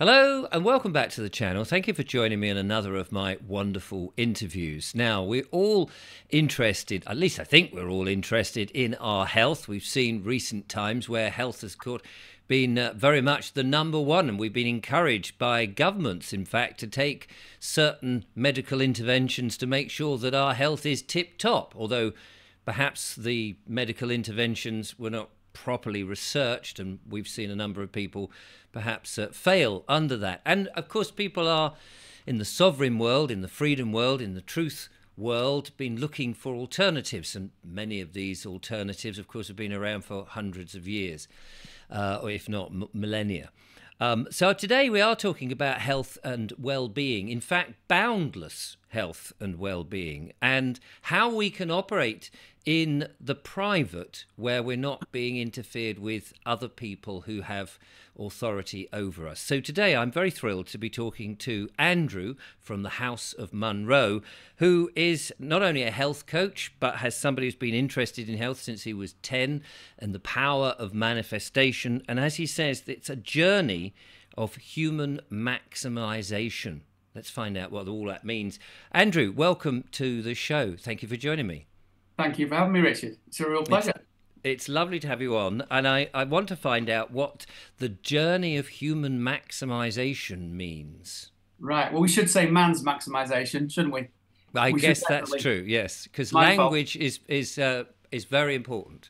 Hello and welcome back to the channel. Thank you for joining me in another of my wonderful interviews. Now, we're all interested, at least I think we're all interested in our health. We've seen recent times where health has been very much the number one, and we've been encouraged by governments, in fact, to take certain medical interventions to make sure that our health is tip-top, although perhaps the medical interventions were not properly researched, and we've seen a number of people perhaps fail under that. And of course, people are in the sovereign world, in the freedom world, in the truth world, been looking for alternatives, and many of these alternatives, of course, have been around for hundreds of years, or if not millennia. So today we are talking about health and well-being, in fact, boundless health and well-being, and how we can operate in the private where we're not being interfered with other people who have authority over us. So today I'm very thrilled to be talking to Andrew from the House of Munro, who is not only a health coach, but has somebody who's been interested in health since he was 10, and the power of manifestation. And as he says, it's a journey of human maximization. Let's find out what all that means. Andrew, welcome to the show. Thank you for joining me. Thank you for having me, Richard. It's a real pleasure. It's lovely to have you on. And I want to find out what the journey of human maximization means. Right. Well, we should say man's maximization, shouldn't we? I guess that's true, yes. Because language is very important.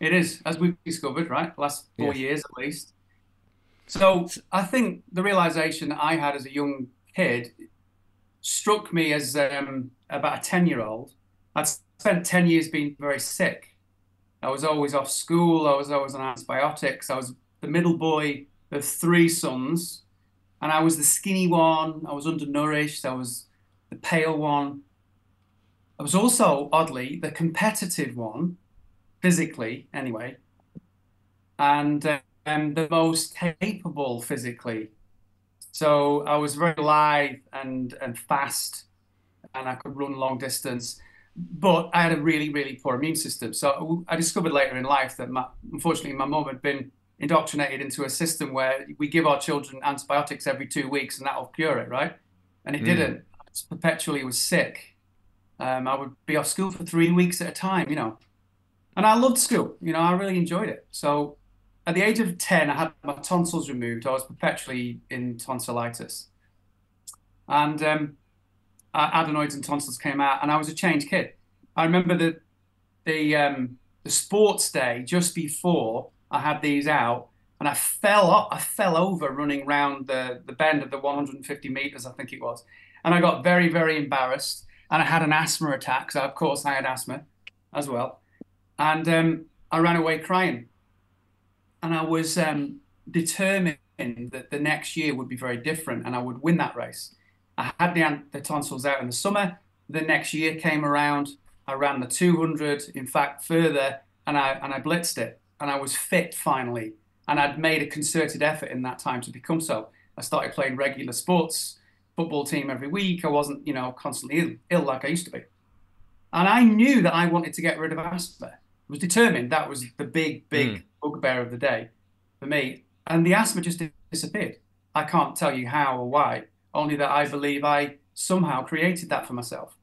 It is, as we've discovered, right? Last 4 years at least. So I think the realization that I had as a young kid struck me as about a 10-year-old. I'd spent 10 years being very sick. I was always off school. I was always on antibiotics. I was the middle boy of 3 sons, and I was the skinny one. I was undernourished. I was the pale one. I was also, oddly, the competitive one, physically anyway, and the most capable physically. So I was very lithe and fast, and I could run long distance. But I had a really, really poor immune system. So I discovered later in life that, unfortunately, my mum had been indoctrinated into a system where we give our children antibiotics every 2 weeks and that'll cure it, right? And it didn't. I just perpetually was sick. I would be off school for 3 weeks at a time, you know. And I loved school. You know, I really enjoyed it. So at the age of 10, I had my tonsils removed. I was perpetually in tonsillitis. And adenoids and tonsils came out, and I was a changed kid. I remember the sports day just before I had these out, and I fell over running round the bend of the 150 meters, I think it was, and I got very, very embarrassed, and I had an asthma attack. So of course I had asthma as well, and I ran away crying, and I was determined that the next year would be very different, and I would win that race. I had the tonsils out in the summer. The next year came around. I ran the 200, in fact, further, and I blitzed it. And I was fit finally. And I'd made a concerted effort in that time to become so. I started playing regular sports, football team every week. I wasn't, you know, constantly ill like I used to be. And I knew that I wanted to get rid of asthma. I was determined. That was the big, big bugbear of the day for me. And the asthma just disappeared. I can't tell you how or why. Only that I believe I somehow created that for myself.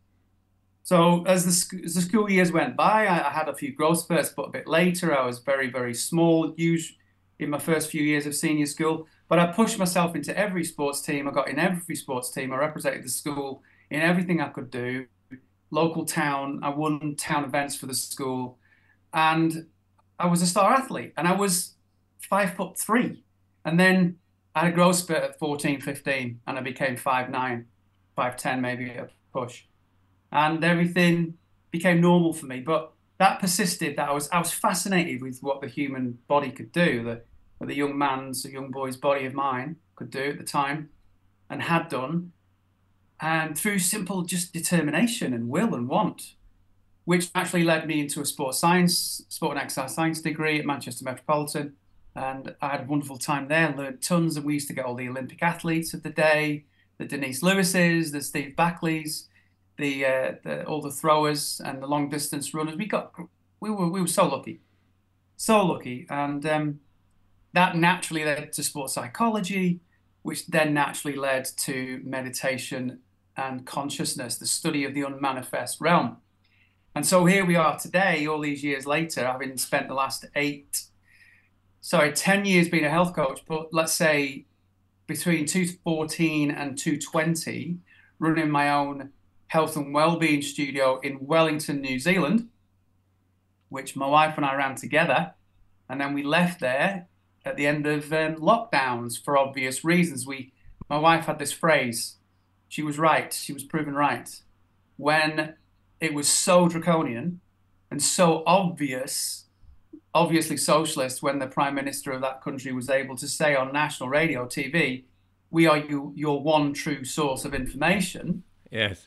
So as the school years went by, I had a few growth spurts, but a bit later I was very, very small in my first few years of senior school. But I pushed myself into every sports team. I got in every sports team. I represented the school in everything I could do. Local town, I won town events for the school. And I was a star athlete, and I was 5'3". And then I had a growth spurt at 14, 15, and I became 5'9", 5'10", maybe at a push. And everything became normal for me. But that persisted, that I was fascinated with what the human body could do, what the young man's, the young boy's body of mine could do at the time and had done. And through simple just determination and will and want, which actually led me into a sport and exercise science degree at Manchester Metropolitan. And I had a wonderful time there, learned tons, and we used to get all the Olympic athletes of the day, the Denise Lewises, the Steve Backleys, all the throwers and the long distance runners. We were so lucky, and that naturally led to sports psychology, which then naturally led to meditation and consciousness, the study of the unmanifest realm. And so here we are today, all these years later, having spent the last 10 years being a health coach, but let's say between 2014 and 2020, running my own health and wellbeing studio in Wellington, New Zealand, which my wife and I ran together. And then we left there at the end of lockdowns for obvious reasons. My wife had this phrase, she was right, she was proven right. When it was so draconian and so obviously socialist, when the Prime Minister of that country was able to say on national radio, TV, we are your one true source of information. Yes.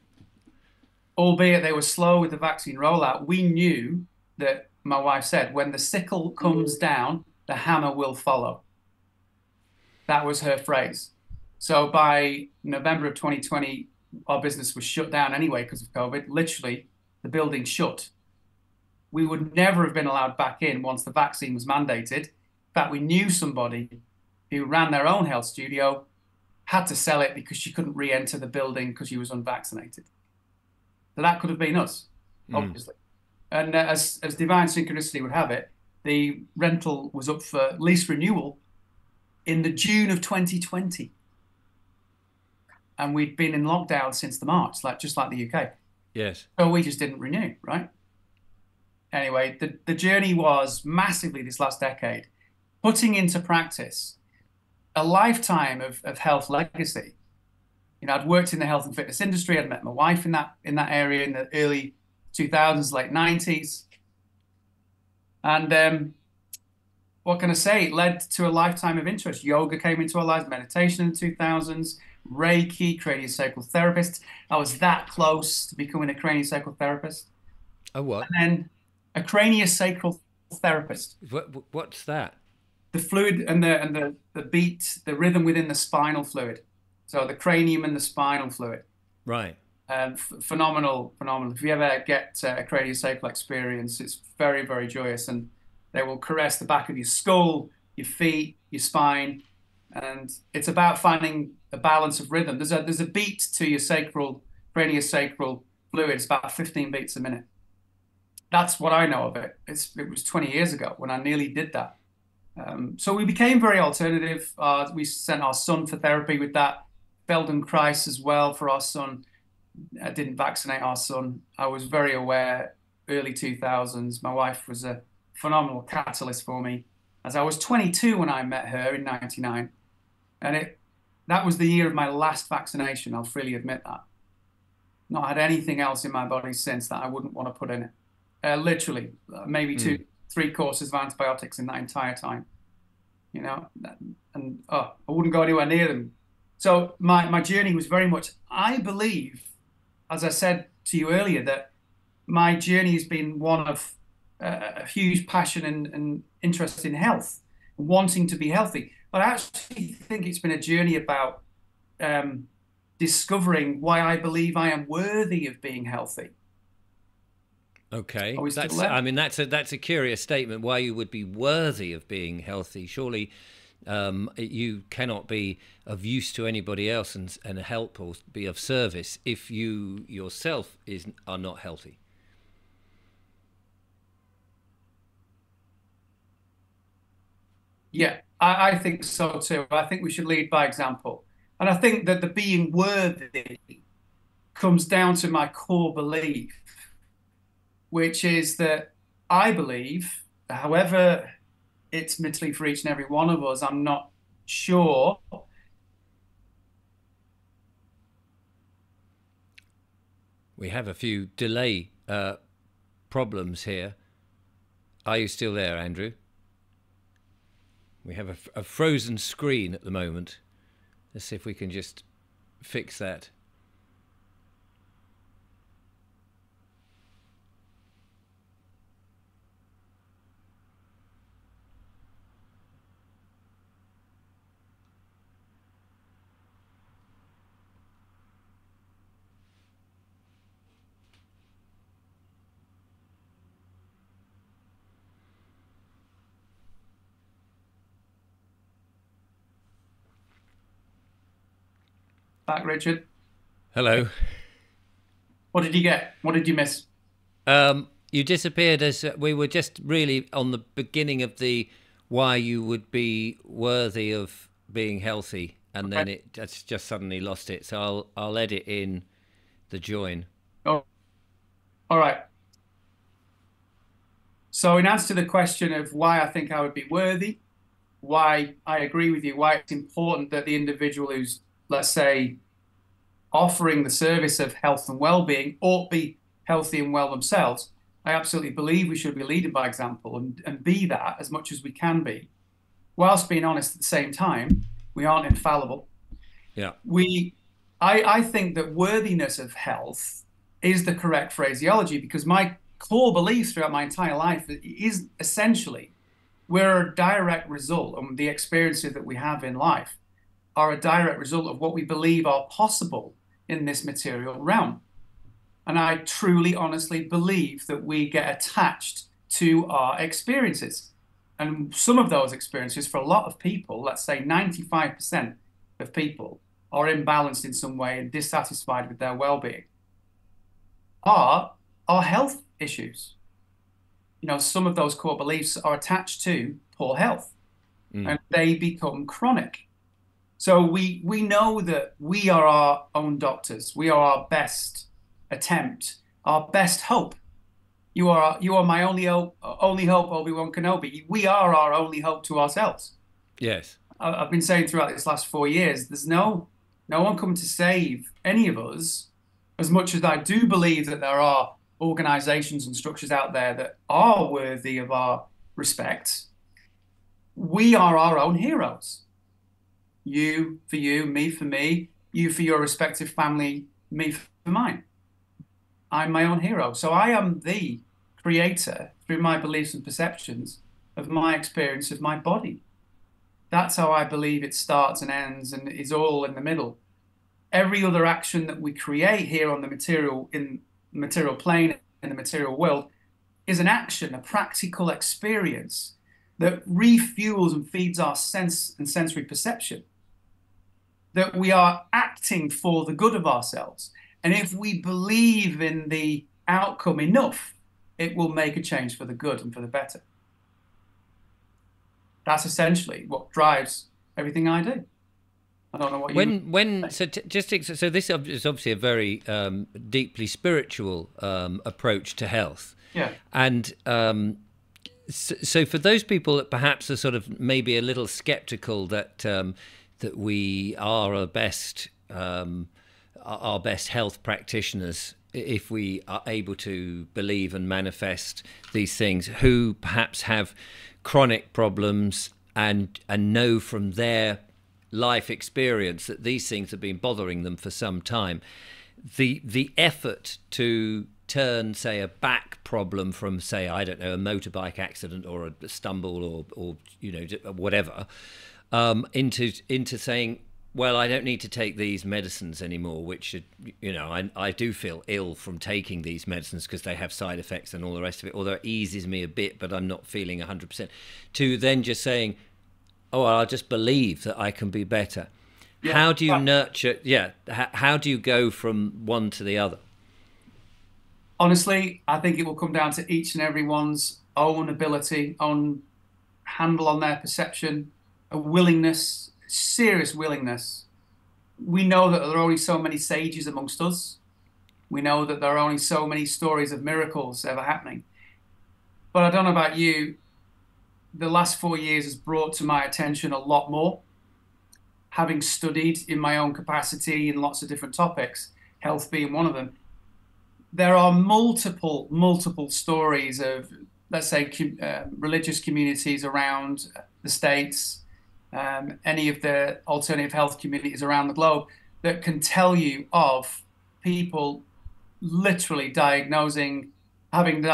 Albeit they were slow with the vaccine rollout, we knew that, my wife said, when the sickle comes down, the hammer will follow. That was her phrase. So by November of 2020, our business was shut down anyway because of COVID. Literally, the building shut. We would never have been allowed back in once the vaccine was mandated. In fact, we knew somebody who ran their own health studio, had to sell it because she couldn't re-enter the building because she was unvaccinated. So that could have been us, obviously. And as divine synchronicity would have it, the rental was up for lease renewal in the June of 2020. And we'd been in lockdown since the March, just like the UK. Yes. So we just didn't renew, right? Anyway, the journey was massively this last decade, putting into practice a lifetime of health legacy. You know, I'd worked in the health and fitness industry. I'd met my wife in that area in the early 2000s, late 90s. And what can I say? It led to a lifetime of interest. Yoga came into our lives, meditation in the 2000s, Reiki, craniosacral therapist. I was that close to becoming a craniosacral therapist. A what? And then a craniosacral therapist. What's that? The fluid and the beat, the rhythm within the spinal fluid. So the cranium and the spinal fluid. Right. Phenomenal. If you ever get a craniosacral experience, it's very, very joyous. And they will caress the back of your skull, your feet, your spine. And it's about finding a balance of rhythm. There's a beat to your craniosacral fluid. It's about 15 beats a minute. That's what I know of it. It was 20 years ago when I nearly did that. So we became very alternative. We sent our son for therapy with that. Feldenkrais as well for our son. I didn't vaccinate our son. I was very aware, early 2000s. My wife was a phenomenal catalyst for me, as I was 22 when I met her in 99. And that was the year of my last vaccination. I'll freely admit that. Not had anything else in my body since that I wouldn't want to put in it. Literally, maybe 2-3 courses of antibiotics in that entire time, you know, and I wouldn't go anywhere near them. So my journey was very much, I believe, as I said to you earlier, that my journey has been one of a huge passion and interest in health, wanting to be healthy. But I actually think it's been a journey about discovering why I believe I am worthy of being healthy. Okay, that's a curious statement. Why you would be worthy of being healthy? Surely, you cannot be of use to anybody else and help or be of service if you yourself are not healthy. Yeah, I think so too. I think we should lead by example, and I think that the being worthy comes down to my core belief, which is that I believe, however it's mentally for each and every one of us, I'm not sure. We have a few delay problems here. Are you still there, Andrew? We have a frozen screen at the moment. Let's see if we can just fix that. back, Richard? Hello. What did you get? What did you miss? You disappeared as we were just really on the beginning of the why you would be worthy of being healthy, and okay. Then it's just suddenly lost it. So I'll edit in the join. Oh, all right. So in answer to the question of why I think I would be worthy, why I agree with you, why it's important that the individual who's, let's say, offering the service of health and well-being ought to be healthy and well themselves, I absolutely believe we should be leading by example and be that as much as we can be, whilst being honest at the same time. We aren't infallible. Yeah. I think that worthiness of health is the correct phraseology, because my core beliefs throughout my entire life is essentially we're a direct result, and the experiences that we have in life are a direct result of what we believe are possible in this material realm. And I truly, honestly believe that we get attached to our experiences. And some of those experiences, for a lot of people, let's say 95% of people are imbalanced in some way and dissatisfied with their well-being, are health issues. You know, some of those core beliefs are attached to poor health, and they become chronic. So we know that we are our own doctors. We are our best attempt, our best hope. You are my only hope, Obi-Wan Kenobi. We are our only hope to ourselves. Yes. I've been saying throughout this last 4 years, there's no one coming to save any of us, as much as I do believe that there are organizations and structures out there that are worthy of our respect. We are our own heroes. You for you, me for me, you for your respective family, me for mine. I'm my own hero. So I am the creator, through my beliefs and perceptions, of my experience of my body. That's how I believe it starts and ends and is all in the middle. Every other action that we create here on the material, in the material plane, in the material world, is an action, a practical experience that refuels and feeds our sense and sensory perception, that we are acting for the good of ourselves. And if we believe in the outcome enough, it will make a change for the good and for the better. That's essentially what drives everything I do. I don't know what you... So this is obviously a very deeply spiritual approach to health. Yeah. And so for those people that perhaps are sort of maybe a little skeptical that that we are our best health practitioners if we are able to believe and manifest these things, who perhaps have chronic problems and know from their life experience that these things have been bothering them for some time, the effort to turn, say, a back problem from, say, I don't know, a motorbike accident or a stumble or you know, whatever, into saying, well, I don't need to take these medicines anymore, which should, you know, I do feel ill from taking these medicines because they have side effects and all the rest of it, although it eases me a bit, but I'm not feeling 100%, to then just saying, oh, I'll just believe that I can be better. Yeah. How do you nurture? Yeah. How do you go from one to the other? Honestly, I think it will come down to each and everyone's own ability, own handle on their perception, a willingness, serious willingness. We know that there are only so many sages amongst us. We know that there are only so many stories of miracles ever happening. But I don't know about you, the last 4 years has brought to my attention a lot more. Having studied in my own capacity in lots of different topics, health being one of them, there are multiple stories of, let's say, religious communities around the States, any of the alternative health communities around the globe, that can tell you of people literally having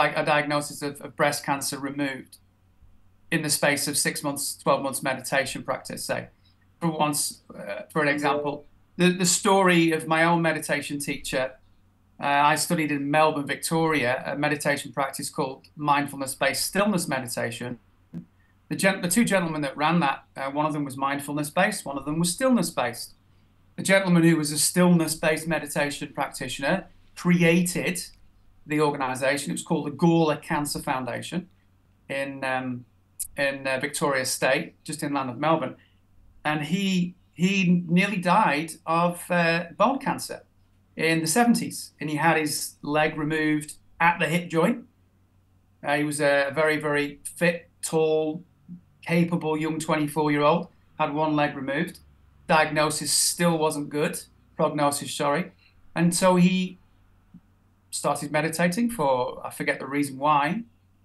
a diagnosis of breast cancer removed in the space of 6 months, 12 months meditation practice, say. For an example, the story of my own meditation teacher, I studied in Melbourne, Victoria, a meditation practice called mindfulness-based stillness meditation. The two gentlemen that ran that, one of them was mindfulness-based, one of them was stillness-based. a gentleman who was a stillness-based meditation practitioner created the organisation. It was called the Gawler Cancer Foundation in Victoria State, just inland of Melbourne. And he nearly died of bone cancer in the 70s, and he had his leg removed at the hip joint. He was a very, very fit, tall, capable young 24-year-old, had one leg removed. Diagnosis still wasn't good, prognosis, sorry. And so he started meditating for, I forget the reason why,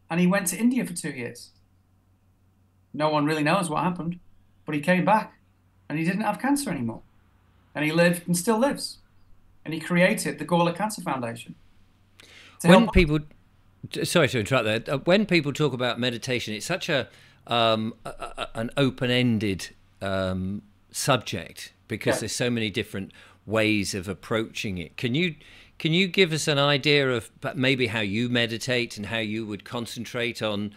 and he went to India for 2 years. No one really knows what happened, but he came back and he didn't have cancer anymore. And he lived and still lives. And he created the Gawler Cancer Foundation. When people, sorry to interrupt there, when people talk about meditation, it's such a an open-ended subject because there's so many different ways of approaching it. Can you give us an idea of maybe how you meditate and how you would concentrate on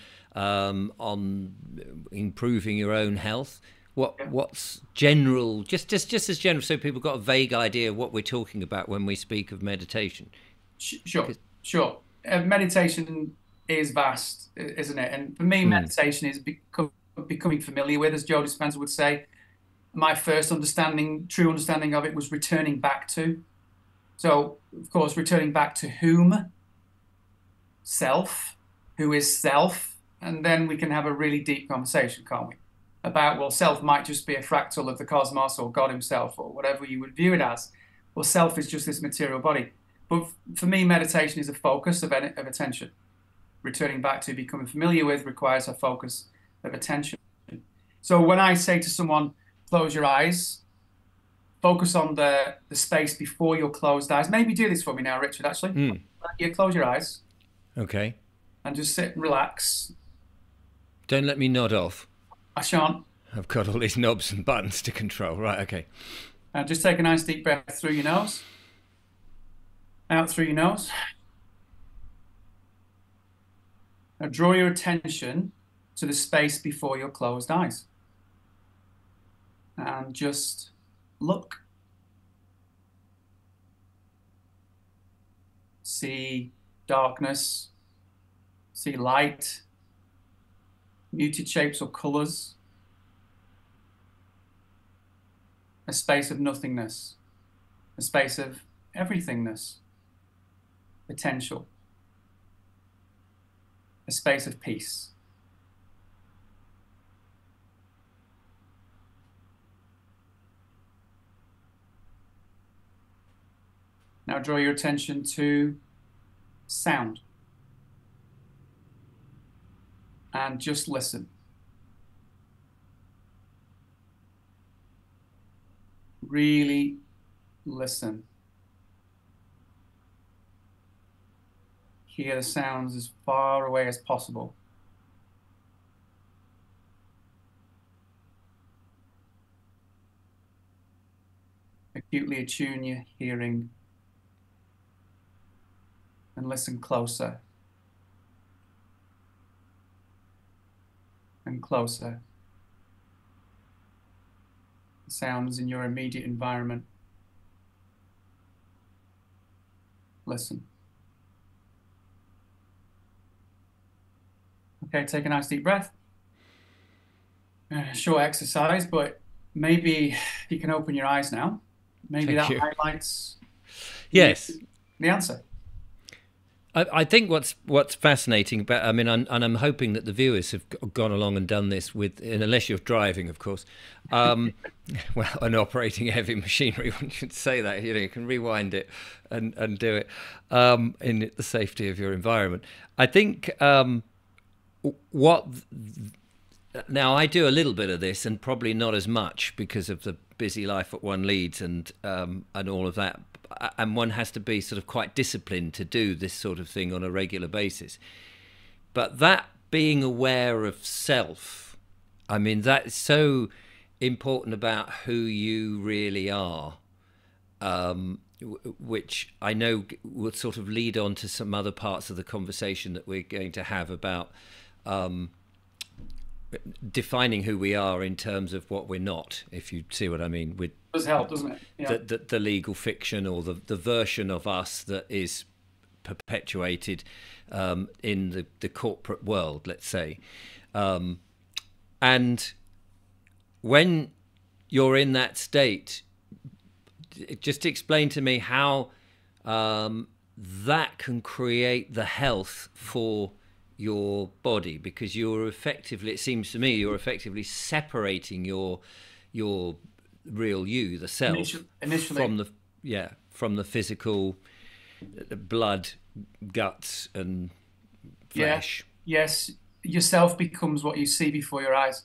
improving your own health? What's general, just as general, so people got a vague idea of what we're talking about when we speak of meditation? Sure. Meditation is vast, isn't it? And for me, meditation is becoming familiar with, as Joe Dispenza would say. My first understanding, true understanding of it, was returning back to. So, of course, returning back to whom? Self. Who is self? And then we can have a really deep conversation, can't we? About, well, self might just be a fractal of the cosmos or God himself or whatever you would view it as. Well, self is just this material body. But for me, meditation is a focus of attention. Returning back to, becoming familiar with, requires a focus of attention. So when I say to someone, close your eyes, focus on the space before your closed eyes. Maybe do this for me now, Richard, actually. Yeah, close your eyes. Okay. And just sit and relax. Don't let me nod off. I shan't. I've got all these knobs and buttons to control. Right, okay. And just take a nice deep breath through your nose. Out through your nose. Now draw your attention to the space before your closed eyes. And just look. See darkness. See light. Muted shapes or colors. A space of nothingness. A space of everythingness. Potential. A space of peace. Now draw your attention to sound and just listen. Really listen. Hear the sounds as far away as possible. Acutely attune your hearing and listen closer and closer. The sounds in your immediate environment. Listen. Okay, take a nice deep breath. Short exercise, but maybe you can open your eyes now. Maybe that highlights the answer. I think what's fascinating about, I mean, I'm hoping that the viewers have gone along and done this with, and unless you're driving, of course, well, and operating heavy machinery, one should say that, you know, you can rewind it and do it in the safety of your environment. I think now I do a little bit of this and probably not as much because of the busy life that one leads and all of that. And one has to be sort of quite disciplined to do this sort of thing on a regular basis. But that being aware of self, I mean, that's so important about who you really are, which I know will sort of lead on to some other parts of the conversation that we're going to have about defining who we are in terms of what we're not, if you see what I mean, with does help, doesn't it? Yeah. The legal fiction, or the version of us that is perpetuated in the corporate world, let's say. And when you're in that state, just explain to me how that can create the health for your body, because you're effectively, it seems to me, you're effectively separating your real you, the self, initially. from the physical blood, guts and flesh. Yeah. Yes, yourself becomes what you see before your eyes.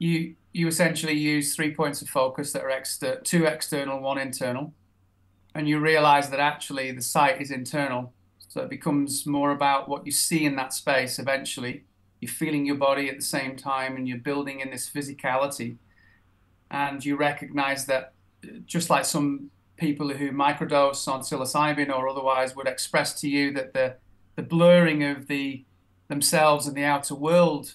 You essentially use 3 points of focus that are two external, one internal, and you realize that actually the sight is internal. So it becomes more about what you see in that space. Eventually, you're feeling your body at the same time, and you're building in this physicality. And you recognize that, just like some people who microdose on psilocybin or otherwise would express to you, that the blurring of themselves and the outer world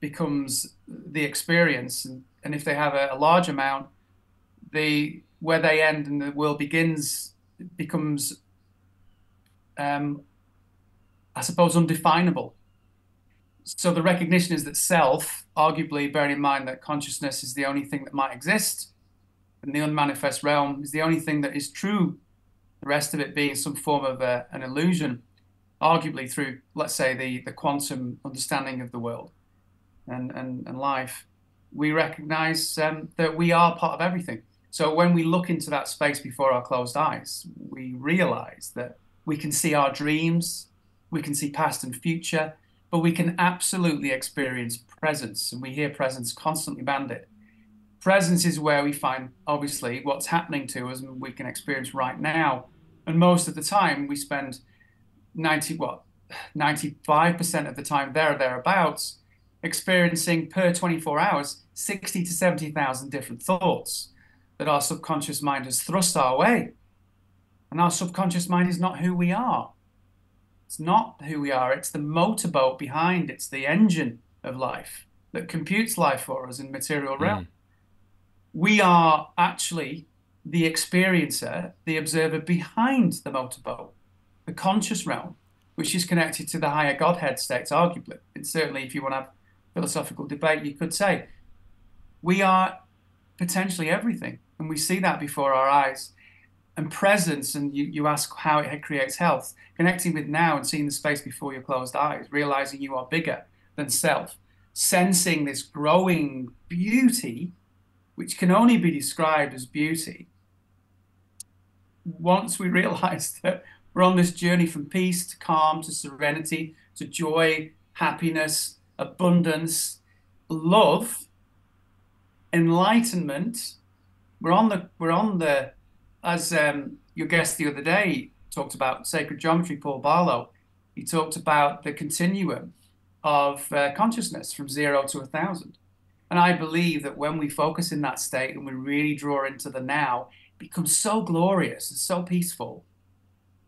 becomes the experience. And if they have a large amount, where they end and the world begins becomes, I suppose, undefinable. So the recognition is that self, arguably, bearing in mind that consciousness is the only thing that might exist, and the unmanifest realm is the only thing that is true, the rest of it being some form of an illusion, arguably through, let's say, the quantum understanding of the world and life, we recognize that we are part of everything. So when we look into that space before our closed eyes, we realize that we can see our dreams, we can see past and future, but we can absolutely experience presence, and we hear presence constantly bandied. Presence is where we find, obviously, what's happening to us and we can experience right now. And most of the time, we spend 95% of the time there or thereabouts, experiencing per 24 hours, 60 to 70,000 different thoughts that our subconscious mind has thrust our way. And our subconscious mind is not who we are. It's not who we are. It's the motorboat behind. It's the engine of life that computes life for us in material realm. Mm. We are actually the experiencer, the observer behind the motorboat, the conscious realm, which is connected to the higher Godhead states, arguably. And certainly, if you want to have philosophical debate, you could say we are potentially everything. And we see that before our eyes. And presence, and you ask how it creates health, connecting with now and seeing the space before your closed eyes, realizing you are bigger than self, sensing this growing beauty, which can only be described as beauty. Once we realize that we're on this journey from peace to calm to serenity to joy, happiness, abundance, love, enlightenment, we're on the as your guest the other day talked about sacred geometry, Paul Volo, he talked about the continuum of consciousness from 0 to 1,000. And I believe that when we focus in that state and we really draw into the now, it becomes so glorious and so peaceful.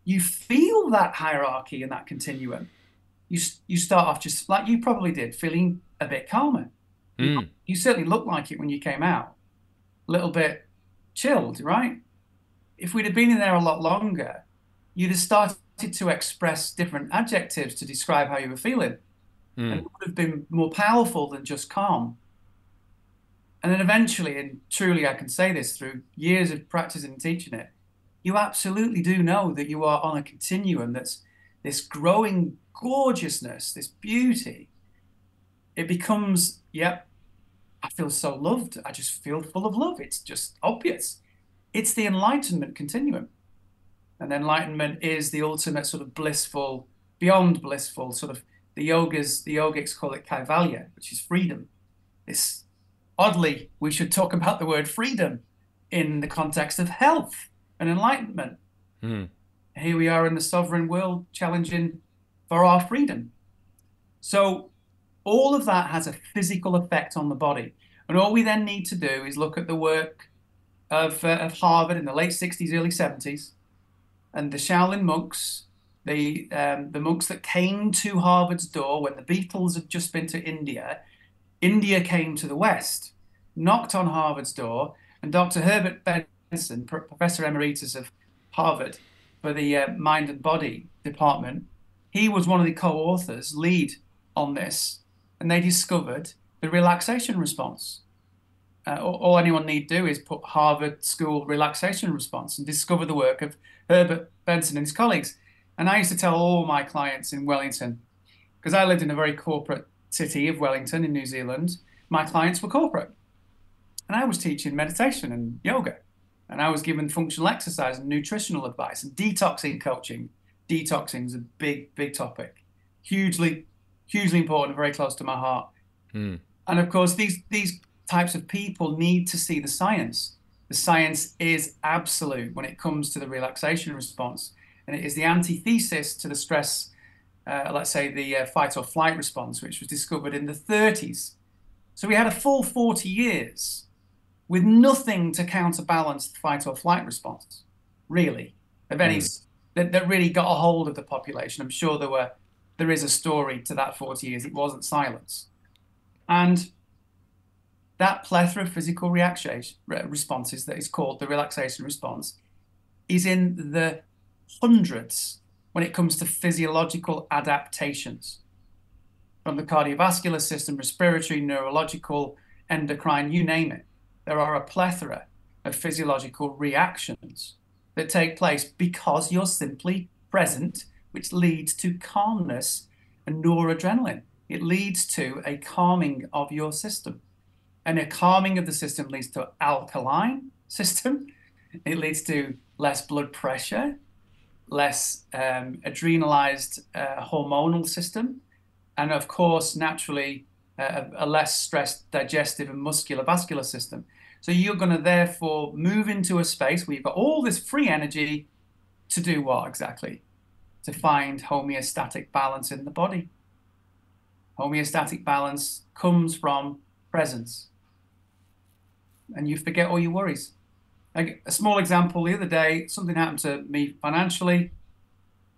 You feel that hierarchy and that continuum. You start off just like you probably did, feeling a bit calmer. Mm. You certainly looked like it when you came out. A little bit chilled, right? If we'd have been in there a lot longer, you'd have started to express different adjectives to describe how you were feeling. Mm. And it would have been more powerful than just calm. And then eventually, and truly I can say this through years of practice and teaching it, you absolutely do know that you are on a continuum that's this growing gorgeousness, this beauty. It becomes, yep, I feel so loved. I just feel full of love. It's just obvious. It's the enlightenment continuum. And enlightenment is the ultimate sort of blissful, beyond blissful, sort of the yogics call it kaivalya, which is freedom. This, oddly, we should talk about the word freedom in the context of health and enlightenment. Mm. Here we are in the sovereign world challenging for our freedom. So all of that has a physical effect on the body. And all we then need to do is look at the work of Harvard in the late 60s, early 70s, and the Shaolin monks, the monks that came to Harvard's door when the Beatles had just been to India. India came to the West, knocked on Harvard's door, And Dr. Herbert Benson, Professor Emeritus of Harvard for the Mind and Body Department, he was one of the co-authors, lead on this, and they discovered the relaxation response. All anyone need do is put Harvard School relaxation response and discover the work of Herbert Benson and his colleagues. And I used to tell all my clients in Wellington, because I lived in a very corporate city of Wellington in New Zealand, my clients were corporate. And I was teaching meditation and yoga. And I was giving functional exercise and nutritional advice and detoxing coaching. Detoxing is a big, big topic. Hugely, hugely important, very close to my heart. Mm. And of course, these types of people need to see the science. The science is absolute when it comes to the relaxation response, and it is the antithesis to the stress, let's say the fight or flight response, which was discovered in the 30s. So we had a full 40 years with nothing to counterbalance the fight or flight response, really, of any that really got a hold of the population. I'm sure there is a story to that 40 years. It wasn't silence. And that plethora of physical responses that is called the relaxation response is in the hundreds when it comes to physiological adaptations, from the cardiovascular system, respiratory, neurological, endocrine, you name it. There are a plethora of physiological reactions that take place because you're simply present, which leads to calmness and noradrenaline. It leads to a calming of your system. And a calming of the system leads to an alkaline system. It leads to less blood pressure, less adrenalized hormonal system, and of course, naturally, a less stressed digestive and muscular-vascular system. So you're going to therefore move into a space where you've got all this free energy to do what exactly? To find homeostatic balance in the body. Homeostatic balance comes from presence. And you forget all your worries. Like a small example, the other day, something happened to me financially.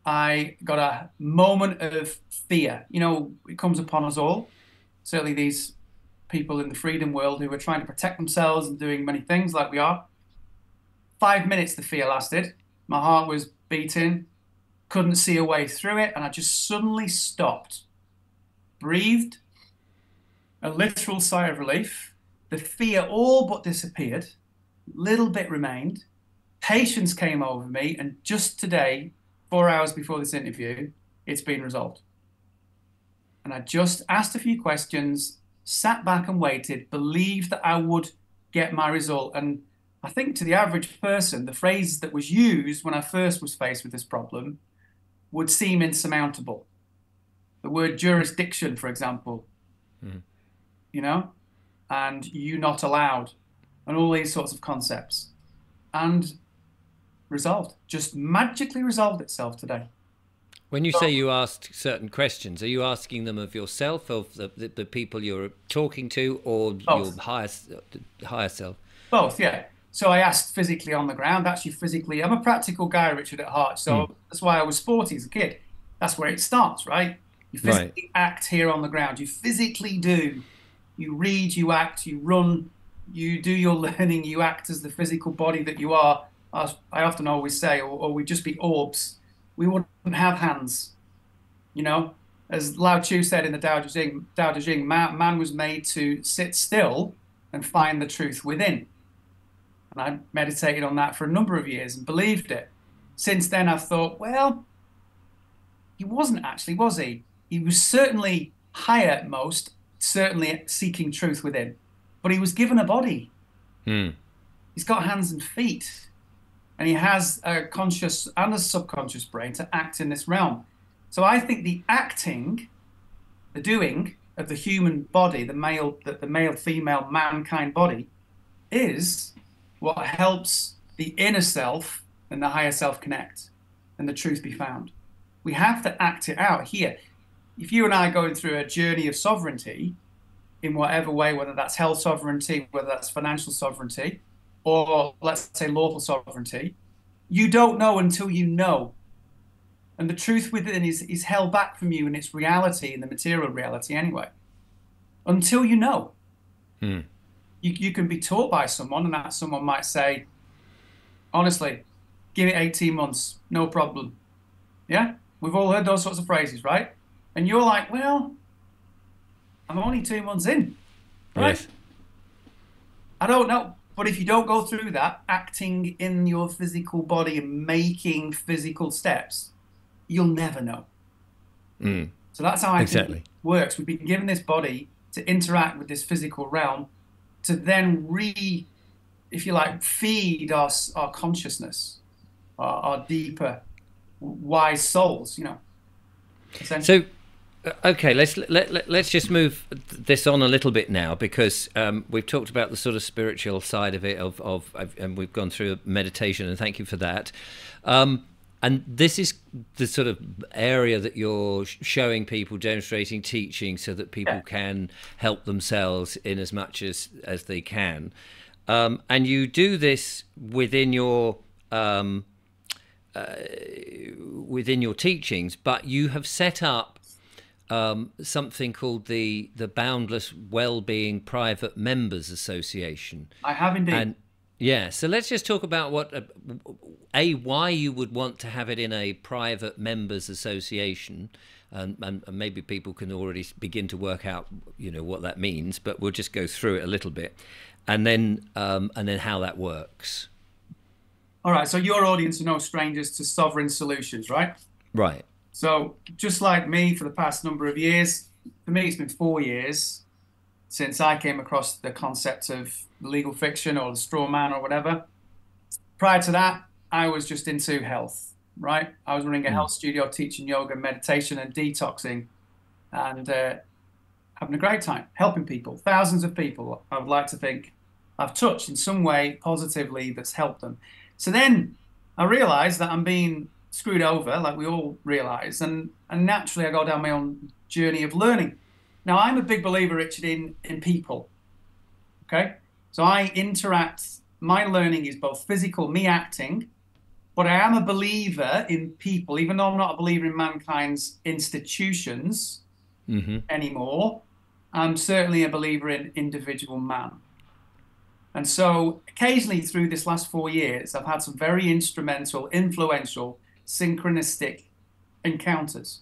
I got a moment of fear. You know, it comes upon us all. Certainly these people in the freedom world who are trying to protect themselves and doing many things like we are. 5 minutes the fear lasted. My heart was beating, couldn't see a way through it, and I just suddenly stopped, breathed, a literal sigh of relief. The fear all but disappeared. Little bit remained. Patience came over me. And just today, 4 hours before this interview, it's been resolved. And I just asked a few questions, sat back and waited, believed that I would get my result. And I think to the average person, the phrase that was used when I first was faced with this problem would seem insurmountable. The word jurisdiction, for example. Mm. You know, and you not allowed, and all these sorts of concepts. And resolved, just magically resolved itself today. When you say you asked certain questions, are you asking them of yourself, of the people you're talking to, or both? Your higher self? Both, yeah. So I asked physically on the ground, actually physically. I'm a practical guy, Richard, at heart, so that's why I was sporty as a kid. That's where it starts, right? You physically act here on the ground. You physically do. You read, you act, you run, you do your learning, you act as the physical body that you are. As I often always say, or we'd just be orbs. We wouldn't have hands, you know? As Lao Tzu said in the Tao Te Ching, man was made to sit still and find the truth within. And I meditated on that for a number of years and believed it. Since then, I've thought, well, he wasn't actually, was he? He was certainly higher at most, certainly seeking truth within, but he was given a body. Mm. He's got hands and feet, and he has a conscious and a subconscious brain to act in this realm. So I think the acting, the doing of the human body, the male, female, mankind body, is what helps the inner self and the higher self connect and the truth be found. We have to act it out here. If you and I are going through a journey of sovereignty in whatever way, whether that's health sovereignty, whether that's financial sovereignty, or let's say lawful sovereignty, you don't know until you know. And the truth within is held back from you in its reality, in the material reality anyway, until you know. Hmm. you can be taught by someone, and that someone might say, honestly, give it 18 months, no problem. Yeah? We've all heard those sorts of phrases, right? And you're like, well, I'm only 2 months in, right? Yes. I don't know. But if you don't go through that, acting in your physical body and making physical steps, you'll never know. Mm. So that's how I think it works. We've been given this body to interact with this physical realm to then if you like, feed our consciousness, our deeper, wise souls, you know. So, okay, let's just move this on a little bit now, because we've talked about the sort of spiritual side of it, and we've gone through meditation, and thank you for that. And this is the sort of area that you're showing people, demonstrating, teaching, so that people yeah. can help themselves in as much as they can. And you do this within your teachings, but you have set up something called the Boundless Wellbeing Private Members Association. I have indeed. And, yeah, so let's just talk about what why you would want to have it in a private members association, and maybe people can already begin to work out, you know, what that means. But we'll just go through it a little bit, and then how that works. All right. So your audience are no strangers to sovereign solutions, right? Right. So just like me, for the past number of years, for me it's been 4 years since I came across the concept of legal fiction or the straw man or whatever. Prior to that, I was just into health, right? I was running a health studio, teaching yoga, meditation and detoxing, and having a great time, helping people, thousands of people, I would like to think I've touched in some way positively that's helped them. So then I realized that I'm being screwed over, like we all realize, and naturally I go down my own journey of learning. Now, I'm a big believer, Richard, in people, okay? So I interact, my learning is both physical, me acting, but I am a believer in people, even though I'm not a believer in mankind's institutions anymore. I'm certainly a believer in individual man. And so occasionally through this last 4 years, I've had some very instrumental, influential, synchronistic encounters.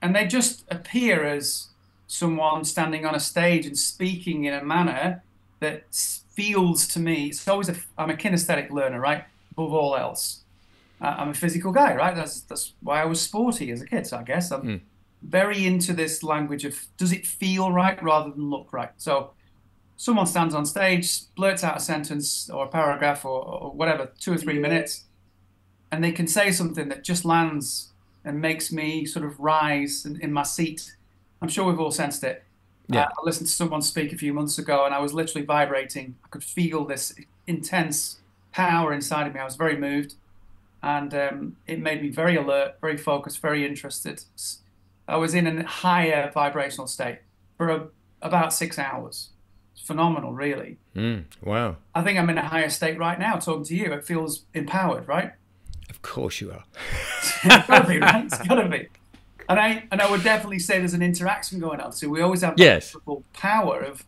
And they just appear as someone standing on a stage and speaking in a manner that feels to me, it's always I'm a kinesthetic learner, right? Above all else, I'm a physical guy, right? That's why I was sporty as a kid, so I guess. I'm very into this language of, does it feel right rather than look right? So someone stands on stage, blurts out a sentence or a paragraph or whatever, 2 or 3 minutes, and they can say something that just lands and makes me sort of rise in my seat. I'm sure we've all sensed it. Yeah. I listened to someone speak a few months ago, and I was literally vibrating. I could feel this intense power inside of me. I was very moved, and it made me very alert, very focused, very interested. I was in a higher vibrational state for about 6 hours. It's phenomenal, really. Wow. I think I'm in a higher state right now talking to you. It feels empowered, right? Of course you are. It's got to be, right? It's got to be. And I would definitely say there's an interaction going on. So we always have yes. the power of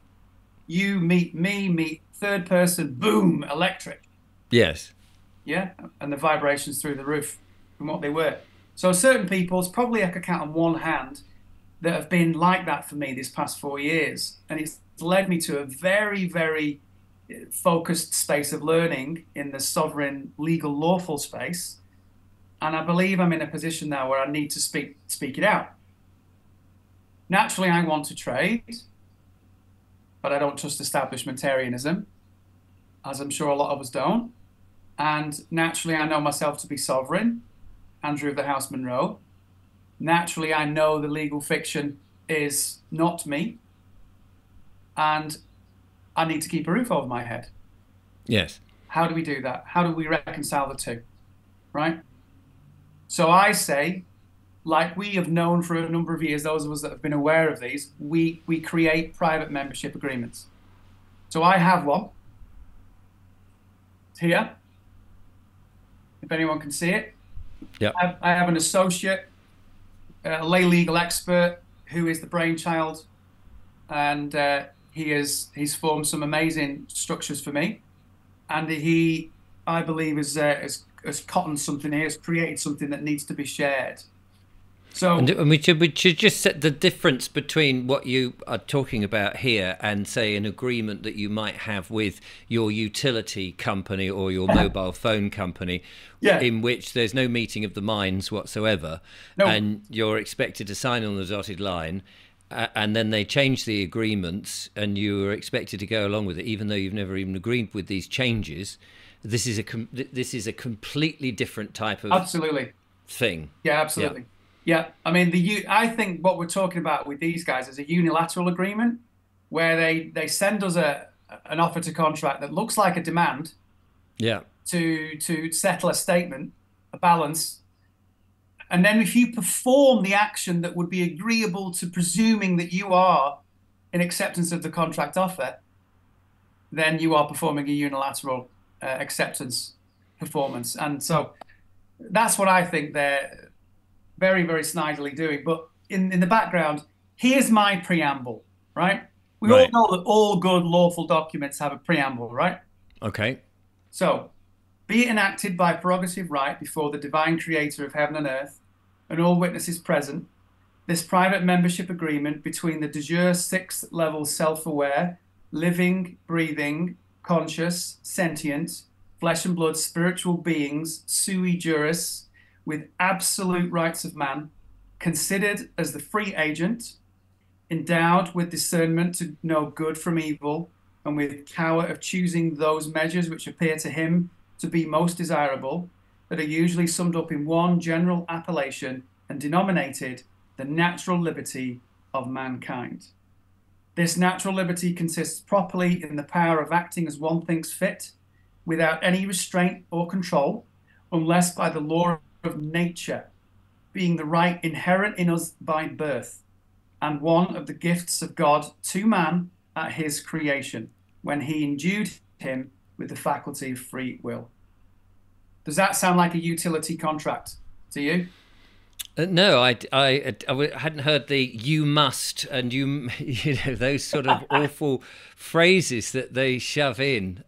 you meet me, meet third person, boom, electric. Yes. Yeah, and the vibrations through the roof from what they were. So certain people's probably I could count on one hand that have been like that for me this past 4 years. And it's led me to a very, very focused space of learning in the sovereign, legal, lawful space. And I believe I'm in a position now where I need to speak it out. Naturally, I want to trade, but I don't trust establishmentarianism, as I'm sure a lot of us don't. And naturally, I know myself to be sovereign, Andrew of the House Munro. Naturally, I know the legal fiction is not me, and I need to keep a roof over my head. Yes. How do we do that? How do we reconcile the two, right? So I say, like we have known for a number of years, those of us that have been aware of these, we create private membership agreements. So I have one. It's here, if anyone can see it. Yep. I have an associate, a lay legal expert, who is the brainchild and he's formed some amazing structures for me, and he, I believe, has cottoned something. He has created something that needs to be shared. So, and we should just set the difference between what you are talking about here and, say, an agreement that you might have with your utility company or your mobile phone company, in which there's no meeting of the minds whatsoever, and you're expected to sign on the dotted line, and then they change the agreements, and you are expected to go along with it, even though you've never even agreed with these changes. This is a completely different type of thing. Yeah, absolutely. Yeah. Yeah, I mean, I think what we're talking about with these guys is a unilateral agreement where they send us an offer to contract that looks like a demand, to settle a statement, a balance, and then if you perform the action that would be agreeable to presuming that you are in acceptance of the contract offer, then you are performing a unilateral acceptance performance, and so that's what I think they're very, very snidely doing. But in the background, here's my preamble, right? We all know that all good lawful documents have a preamble, right? Okay. So, be it enacted by prerogative right before the divine creator of heaven and earth and all witnesses present, this private membership agreement between the de jure sixth level self-aware, living, breathing, conscious, sentient, flesh and blood, spiritual beings, sui juris, with absolute rights of man, considered as the free agent, endowed with discernment to know good from evil, and with power of choosing those measures which appear to him to be most desirable, that are usually summed up in one general appellation and denominated the natural liberty of mankind. This natural liberty consists properly in the power of acting as one thinks fit, without any restraint or control, unless by the law of nature, being the right inherent in us by birth, and one of the gifts of God to man at his creation, when he endued him with the faculty of free will. Does that sound like a utility contract to you? No, I hadn't heard the "you must" and you know, those sort of awful phrases that they shove in.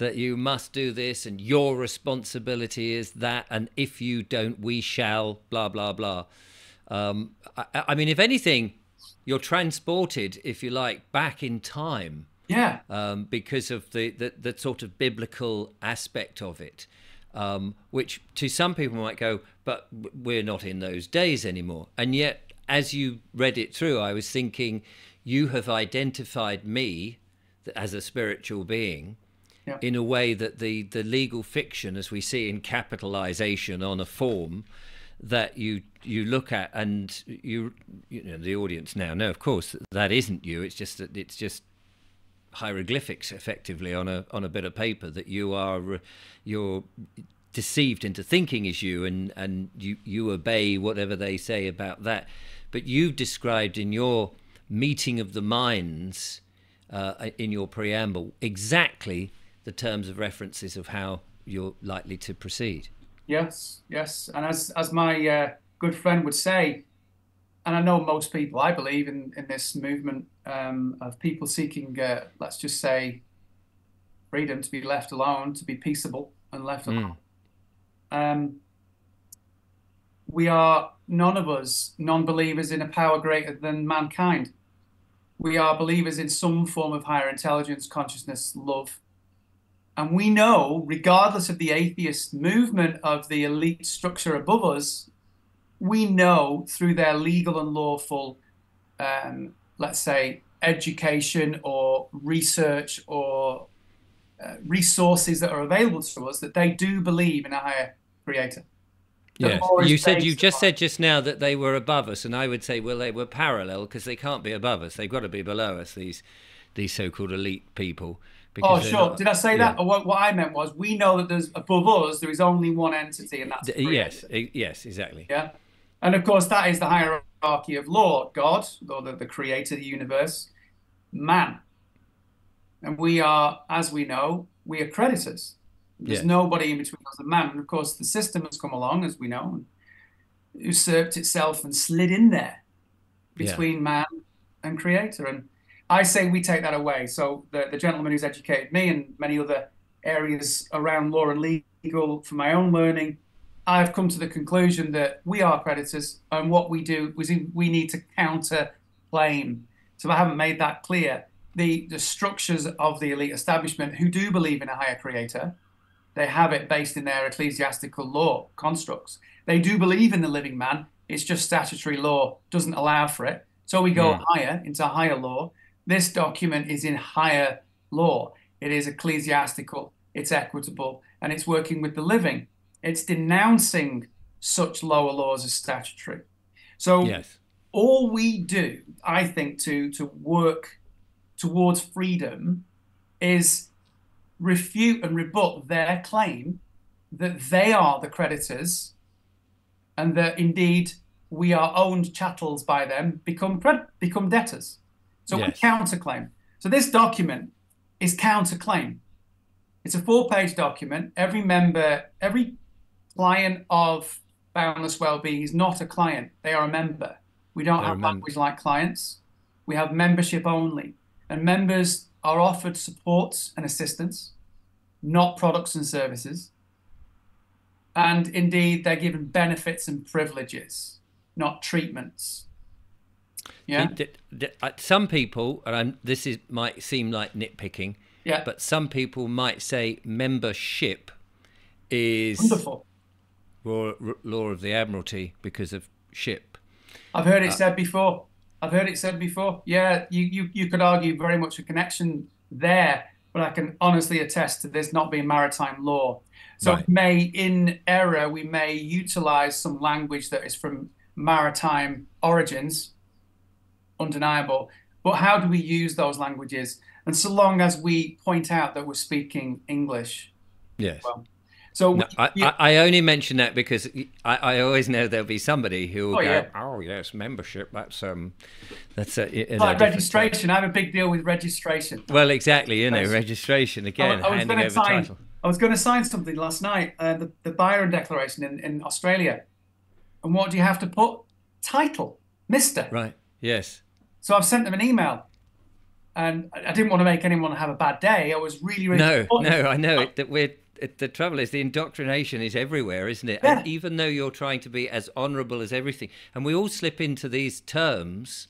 That you must do this, and your responsibility is that, and if you don't, we shall, blah, blah, blah. I mean, if anything, you're transported, if you like, back in time. Yeah. Because of the sort of biblical aspect of it, which to some people might go, but we're not in those days anymore. And yet, as you read it through, I was thinking, you have identified me as a spiritual being, in a way that the legal fiction, as we see in capitalization on a form, that you look at, and you know, the audience now know, of course, that isn't you. It's just that it's just hieroglyphics, effectively, on a bit of paper, that you're deceived into thinking is you, and you obey whatever they say about that. But you've described in your meeting of the minds, in your preamble, exactly the terms of references of how you're likely to proceed. Yes, yes. And as my good friend would say, and I know most people, I believe in this movement of people seeking, let's just say, freedom to be left alone, to be peaceable and left alone. We are, none of us, non-believers in a power greater than mankind. We are believers in some form of higher intelligence, consciousness, love. And we know, regardless of the atheist movement of the elite structure above us, we know through their legal and lawful, let's say, education or research or resources that are available to us, that they do believe in a higher creator. Yeah, you just said just now that they were above us, and I would say, well, they were parallel, because they can't be above us. They've got to be below us, these so-called elite people. Oh, sure. Did I say that? Or what I meant was, we know that there's, above us, there is only one entity, and that's yes, exactly. Yeah, and of course that is the hierarchy of law: God, or the creator of the universe, man. And we are, as we know, we are creditors. There's nobody in between us and man. And of course the system has come along, as we know, and usurped itself and slid in there between man and creator. And I say we take that away. So the gentleman who's educated me and many other areas around law and legal from my own learning, I've come to the conclusion that we are predators, and what we do is we need to counter-claim. So I haven't made that clear. The structures of the elite establishment who do believe in a higher creator, they have it based in their ecclesiastical law constructs. They do believe in the living man. It's just statutory law doesn't allow for it. So we go higher into higher law. This document is in higher law. It is ecclesiastical, it's equitable, and it's working with the living. It's denouncing such lower laws as statutory. So all we do, I think, to work towards freedom is refute and rebut their claim that they are the creditors and that indeed we are owned chattels by them, become debtors. So we counterclaim. So this document is counterclaim. It's a 4-page document. Every member, every client of Boundless Wellbeing is not a client. They are a member. We don't have language like clients. We have membership only. And members are offered supports and assistance, not products and services. And indeed, they're given benefits and privileges, not treatments. Yeah. Some people, and this might seem like nitpicking, but some people might say membership is wonderful. Law of the Admiralty because of ship. I've heard it said before. Yeah, you could argue very much a connection there, but I can honestly attest to this not being maritime law. So in error, we may utilize some language that is from maritime origins, undeniable, but how do we use those languages? And so long as we point out that we're speaking English. Yes. Well, so no, I only mention that because I always know there'll be somebody who will oh yes, membership, that's like registration. I have a big deal with registration. Well, exactly, you know, registration again. I was going to sign something last night, the Byron Declaration in Australia, and what do you have to put? Title, Mister. Right. Yes. So I've sent them an email, and I didn't want to make anyone have a bad day. I was really, really I know that the trouble is the indoctrination is everywhere, isn't it? Yeah. And even though you're trying to be as honourable as everything, and we all slip into these terms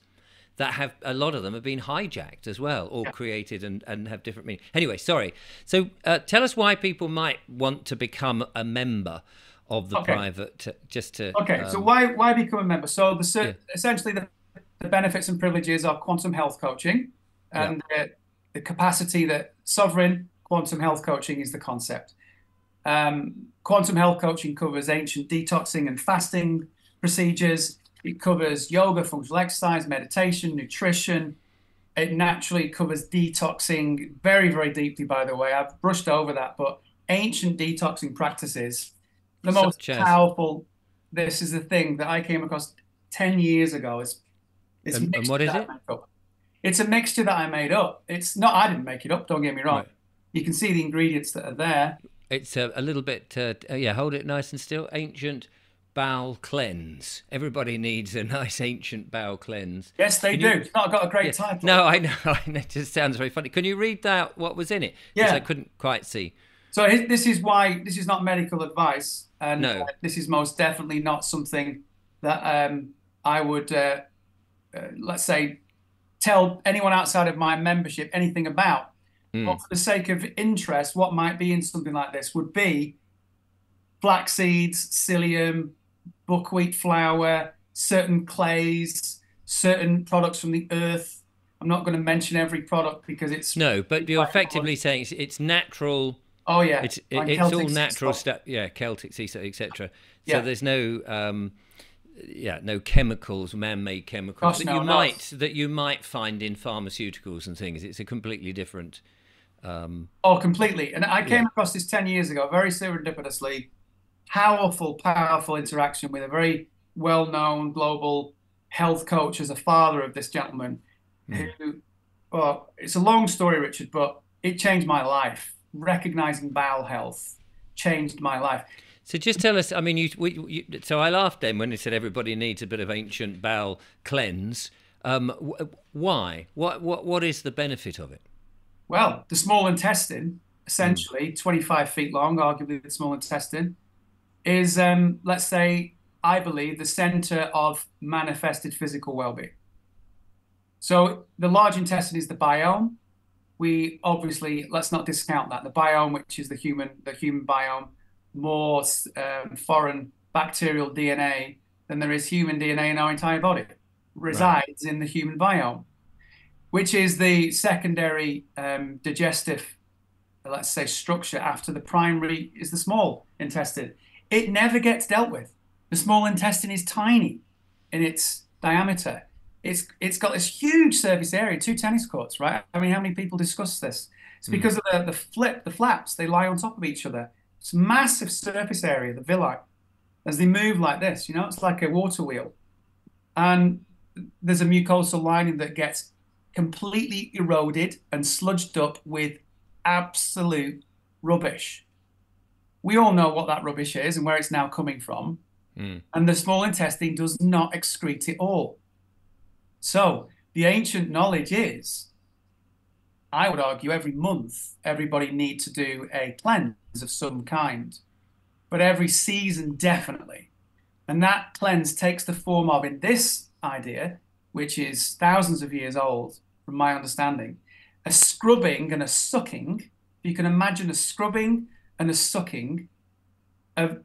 that have a lot of them have been hijacked as well, or created and have different meaning. Anyway, sorry. So tell us why people might want to become a member of the private. So why become a member? So essentially the benefits and privileges are quantum health coaching, and the capacity that sovereign quantum health coaching is the concept. Quantum health coaching covers ancient detoxing and fasting procedures. It covers yoga, functional exercise, meditation, nutrition. It naturally covers detoxing very, very deeply, by the way. I've brushed over that, but ancient detoxing practices, the most powerful, this is the thing that I came across 10 years ago. And what is it? It's a mixture that I made up. It's not, I didn't make it up, don't get me wrong. Right. You can see the ingredients that are there. It's a little bit, hold it nice and still. Ancient bowel cleanse. Everybody needs a nice ancient bowel cleanse. Yes, they do. It's not got a great title. No, I know. It just sounds very funny. Can you read that, what was in it? Yeah. Because I couldn't quite see. So this is why, this is not medical advice. And this is most definitely not something that I would... let's say, tell anyone outside of my membership anything about. But for the sake of interest, what might be in something like this would be flax seeds, psyllium, buckwheat flour, certain clays, certain products from the earth. I'm not going to mention every product because it's... No, but you're effectively saying it's natural... Oh, yeah. It's all natural stuff. Yeah, Celtic sea salt, etc. So there's no... no chemicals, man-made chemicals that you might find in pharmaceuticals and things. It's a completely different. Completely. And I came across this 10 years ago, very serendipitously. Powerful interaction with a very well-known global health coach as a father of this gentleman. Who, well, it's a long story, Richard, but it changed my life. Recognizing bowel health changed my life. So just tell us, I mean, so I laughed then when they said everybody needs a bit of ancient bowel cleanse. Why? What is the benefit of it? Well, the small intestine, essentially 25 feet long, arguably the small intestine, is, let's say, I believe, the center of manifested physical well-being. So the large intestine is the biome. We obviously, let's not discount that. The biome, which is the human biome, more foreign bacterial DNA than there is human DNA in our entire body, resides in the human biome, which is the secondary digestive, let's say, structure after the primary is the small intestine. It never gets dealt with. The small intestine is tiny in its diameter. It's got this huge surface area, 2 tennis courts, right? I mean, how many people discuss this? It's because of the flaps, they lie on top of each other. It's massive surface area, the villi, as they move like this, you know, it's like a water wheel. And there's a mucosal lining that gets completely eroded and sludged up with absolute rubbish. We all know what that rubbish is and where it's now coming from. And the small intestine does not excrete it all. So the ancient knowledge is, I would argue, every month, everybody needs to do a cleanse of some kind, but every season definitely. And that cleanse takes the form of, in this idea, which is thousands of years old, from my understanding, a scrubbing and a sucking. You can imagine a scrubbing and a sucking,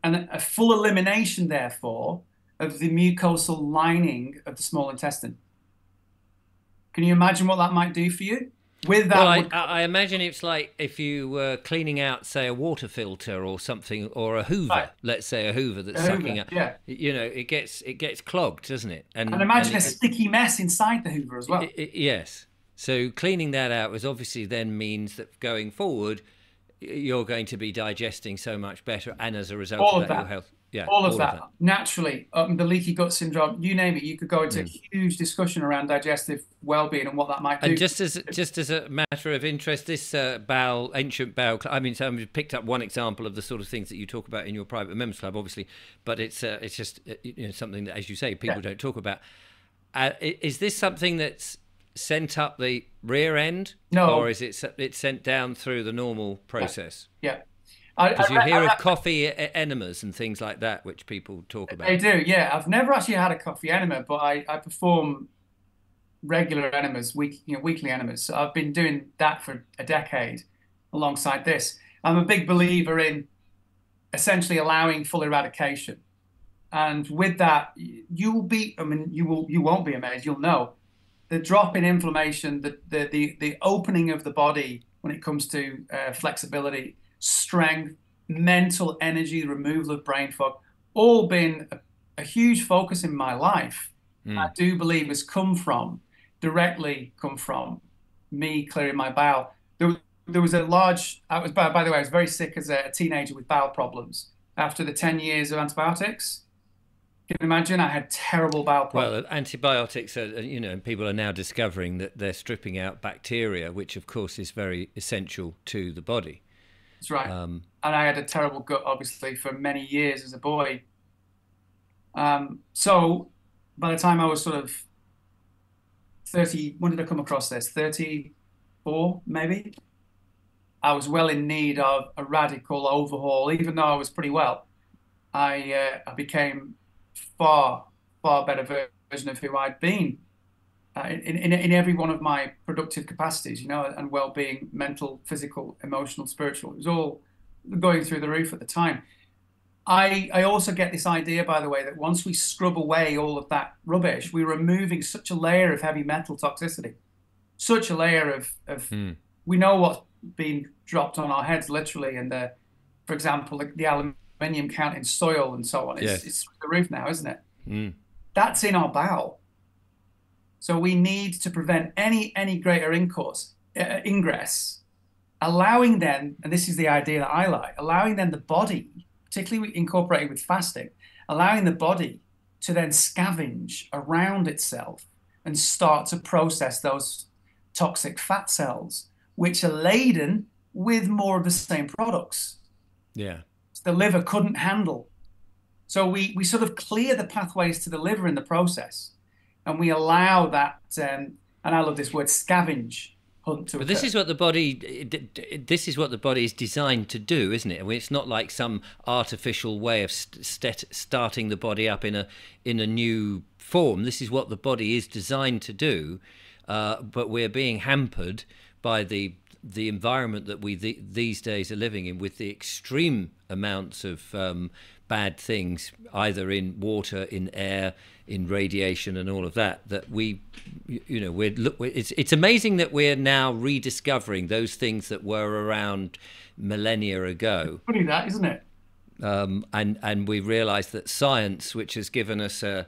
and a full elimination, therefore, of the mucosal lining of the small intestine. Can you imagine what that might do for you? With that, well, I imagine it's like if you were cleaning out, say, a water filter or something, or a Hoover. Right. Let's say a Hoover that's sucking up. Yeah. You know, it gets clogged, doesn't it? And imagine a sticky mess inside the Hoover as well. Yes. So cleaning that out was obviously then means that going forward, you're going to be digesting so much better, and as a result of that, your health. Yeah, all of that. Naturally, the leaky gut syndrome, you name it, you could go into a huge discussion around digestive well-being and what that might do. And just as a matter of interest, this ancient bowel, I mean, so I've picked up one example of the sort of things that you talk about in your private members club, obviously, but it's just you know, something that, as you say, people don't talk about. Is this something that's sent up the rear end? No. Or is it sent down through the normal process? Yeah. Because you hear of coffee enemas and things like that, which people talk about. They do, yeah. I've never actually had a coffee enema, but I perform regular enemas, weekly enemas. So I've been doing that for a decade alongside this. I'm a big believer in essentially allowing full eradication. And with that, you won't be amazed, you'll know. The drop in inflammation, the opening of the body when it comes to flexibility, strength, mental energy, the removal of brain fog, all been a huge focus in my life. I do believe has directly come from me clearing my bowel. There was a large, by the way, I was very sick as a teenager with bowel problems after the 10 years of antibiotics. Can you imagine? I had terrible bowel problems. Well, antibiotics are, you know, people are now discovering that they're stripping out bacteria, which of course is very essential to the body. That's right. And I had a terrible gut, obviously, for many years as a boy. So by the time I was sort of 30, when did I come across this? 34, maybe? I was well in need of a radical overhaul. Even though I was pretty well, I became far, far better version of who I'd been in every one of my productive capacities, you know, and well-being, mental, physical, emotional, spiritual. It was all going through the roof at the time. I also get this idea, by the way, that once we scrub away all of that rubbish, we're removing such a layer of heavy metal toxicity, such a layer of we know what's being dropped on our heads, literally, and for example, the aluminium count in soil and so on. It's, yes, it's through the roof now, isn't it? That's in our bowel. So we need to prevent any greater ingress, allowing them, and this is the idea that I like, allowing then the body, particularly incorporated with fasting, allowing the body to then scavenge around itself and start to process those toxic fat cells, which are laden with more of the same products. Yeah. The liver couldn't handle. So we sort of clear the pathways to the liver in the process. and we allow that, and I love this word, scavenge hunt to occur. But this is what the body, this is what the body is designed to do, isn't it? I mean, it's not like some artificial way of starting the body up in a new form. This is what the body is designed to do, but we're being hampered by the environment that we these days are living in, with the extreme amounts of bad things, either in water, in air, in radiation, and all of that. That we, you know, we're look. It's amazing that we're now rediscovering those things that were around millennia ago. It's funny that, isn't it? And we realise that science, which has given us a,